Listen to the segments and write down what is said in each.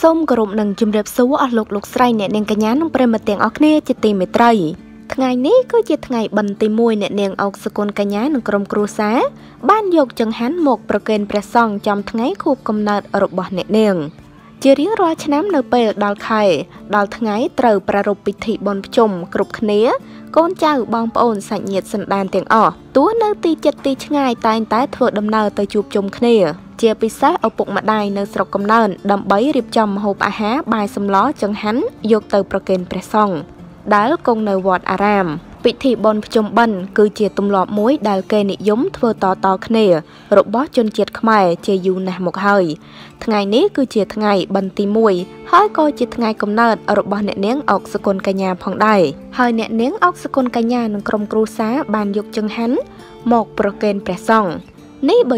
Some group nung jump so a look shrine at Nankayan, Premating Acne, Chitime Trai. Knai could yet night bunty moon at Nang Oxacon Canyan and Crom Crusair. Ban Yok Jung Han Mok Proken Pressong jumped night who come not or bonnet nang. Jerry Rochnam no pale dalkai, dalt night, throw praropiti bon chum, crook near, con chow bomb on sang yet some danting off. Two no teacher teach night, time tight for them now to chup chum clear. ជាពិសេសឪពុកម្ដាយនៅស្រុកកំណើតដើម្បីរៀបចំម្ហូបអាហារបាយសម្លចង្ហាន់យកទៅប្រគេនព្រះសង្ឃដែលគង់នៅវត្តអារាមពិធីបុណ្យប្រជុំបិណ្ឌគឺជាទម្លាប់មួយដែលគេនិយមធ្វើតៗគ្នា នេះបើយើងតាមផេក កាន់បិណ្ឌភ្ជុំបិណ្ឌឆ្នាំ រូបភាពនេះបង្ហាញថាគ្រួសាររបស់អ្នកនាងពិតជាពោពេញទៅដោយសេចក្ដីសុខនិងសុភមង្គលគឺអ្នកនាងបាន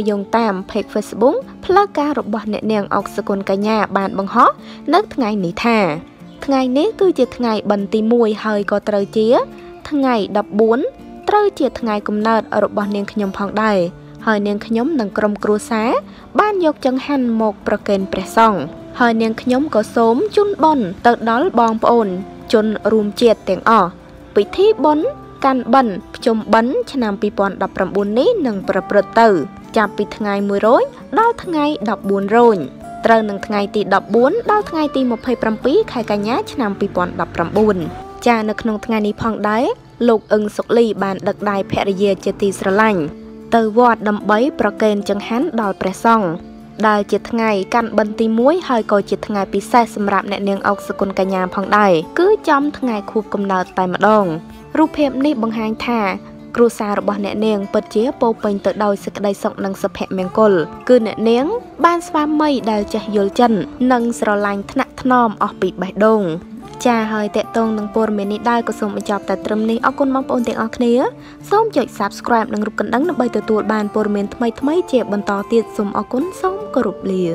ស្វាមីដែលចេះយល់ចិត្តនិងស្រឡាញ់ថ្នាក់ថ្នមអស់ពីបេះដូងចា៎ហើយតេតងនឹងព័ត៌មាននេះដែរក៏សូមបញ្ចប់តែត្រឹមនេះអរគុណបងប្អូនទាំងអស់គ្នាសូមចុច Subscribe និងរូបកណ្ដឹងដើម្បីទទួលបានព័ត៌មានថ្មីៗជាបន្តទៀតសូមអរគុណសូមគោរពលា